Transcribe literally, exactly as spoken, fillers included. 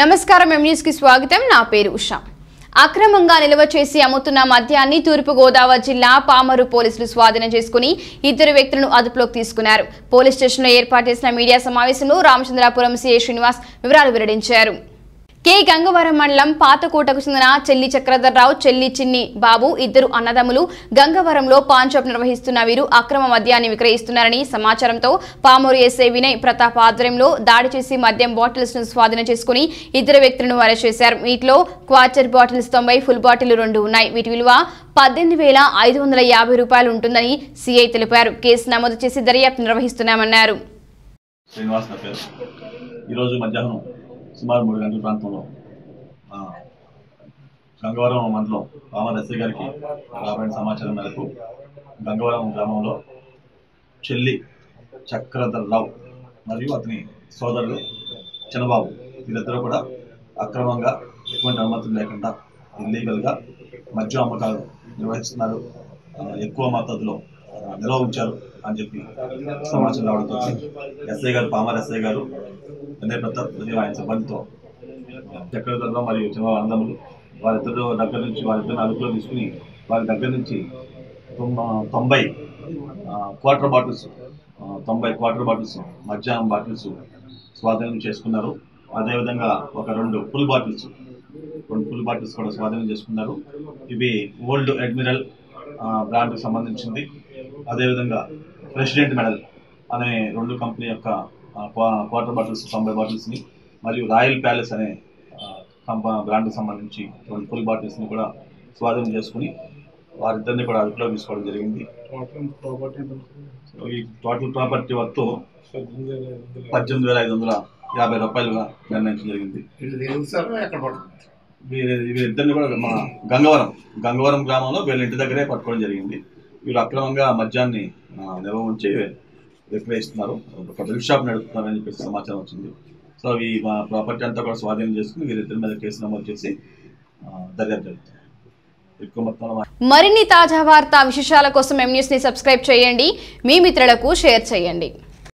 నమస్కారం, M news కి స్వాగతం. నా పేరు ఉషా. అక్రమంగా నిల్వ చేసి అమ్ముతున్న మద్యాన్ని తూర్పుగోదావరి జిల్లా పామారు పోలీసులు స్వాధీనం చేసుకుని ఇద్దరు వ్యక్తులను అదుపులోకి తీసుకున్నారు. పోలీస్ స్టేషన్లో ఏర్పాటు చేసిన మీడియా సమావేశంలో రామచంద్రపురం సిఐ శ్రీనివాస్ వివరాలు వెల్లడించారు. కే గంగవరం మండలం పాతకోటకు చెందిన చెల్లి చక్రధర్రావు, చెల్లి చిన్ని బాబు ఇద్దరు అన్నదమ్ములు గంగవరంలో పాన్ షాప్ నిర్వహిస్తున్న వీరు అక్రమ మద్యాన్ని విక్రయిస్తున్నారని సమాచారంతో పామూరు ఎస్ఐ వినయ్ ప్రతాప్ ఆధ్వర్యంలో దాడి చేసి మద్యం బాటిల్స్ ను స్వాధీనం చేసుకుని ఇద్దరు వ్యక్తులను అరెస్ట్ చేశారు. వీటిలో క్వార్టర్ బాటిల్స్ తొంభై, ఫుల్ బాటిల్ రెండు ఉన్నాయి. వీటి విలువ పద్దెనిమిది వేల ఐదు వందల యాభై రూపాయలు ఉంటుందని సిఐ తెలిపారు. కేసు నమోదు చేసి దర్యాప్తు నిర్వహిస్తున్నామన్నారు. సుమారు మూడు గంటల ప్రాంతంలో గంగవరం మండలం పామారు ఎస్ఐ గారికి రాబడిన సమాచారం మేరకు గంగవరం గ్రామంలో చెల్లి చక్రధర్రావు మరియు అతని సోదరుడు చిన్నబాబు వీరిద్దరూ కూడా అక్రమంగా ఎటువంటి అనుమతులు లేకుండా ఇల్లీగల్గా మద్యం అమ్మకాలు నిర్వహిస్తున్నారు, ఎక్కువ మద్దతులో నిల్వ ఉంచారు అని చెప్పి సమాచారం రావడంతో ఎస్ఐ గారు పామారు ఎస్ఐ గారు వినయ్ ప్రతాప్ మరియు ఆయన సిబ్బందితో చక్రధర్రావు మరియు చిన్నబాబు అన్నదమ్ములు వారిద్దరు దగ్గర నుంచి వారిద్దరిని అదుపులో తీసుకుని వారి దగ్గర నుంచి తొంభై క్వార్టర్ బాటిల్స్ తొంభై క్వార్టర్ బాటిల్స్ మధ్యాహ్నం బాటిల్స్ స్వాధీనం చేసుకున్నారు. అదేవిధంగా ఒక రెండు ఫుల్ బాటిల్స్ రెండు ఫుల్ బాటిల్స్ కూడా స్వాధీనం చేసుకున్నారు. ఇవి ఓల్డ్ అడ్మిరల్ బ్రాండ్కు సంబంధించింది. అదేవిధంగా ప్రెసిడెంట్ మెడల్ అనే రెండు కంపెనీ యొక్క క్వార్టర్ బాటిల్స్ తొంభై బాటిల్స్ని మరియు రాయల్ ప్యాలెస్ అనే బ్రాండ్కి సంబంధించి రెండు ఫుల్ బాటిల్స్ని కూడా స్వాధీనం చేసుకుని వారిద్దరిని కూడా అదుపులో తీసుకోవడం జరిగింది. ఈ టోటల్ ప్రాపర్టీ వర్త్ పద్దెనిమిది వేల ఐదు వందల యాభై రూపాయలుగా నిర్ణయించడం జరిగింది. వీరి వీరిద్దరిని కూడా మా గంగవరం గంగవరం గ్రామంలో వీళ్ళ ఇంటి దగ్గరే పట్టుకోవడం జరిగింది. వీళ్ళు అక్రమంగా మద్యాన్ని నిల్వ ఉంచి విక్రయిస్తున్నారు, డ్రింక్ షాప్ నడుపుతున్నారని చెప్పేసి సమాచారం వచ్చింది. సో ఈ మా ప్రాపర్టీ అంతా కూడా స్వాధీనం చేసుకుని వీరిద్దరి మీద కేసు నమోదు చేసి దర్యాప్తు జరుగుతుంది. మరిన్ని తాజా వార్తా విశేషాల కోసం ఎం న్యూస్ ని సబ్స్క్రైబ్ చేయండి, మీ మిత్రులకు షేర్ చేయండి.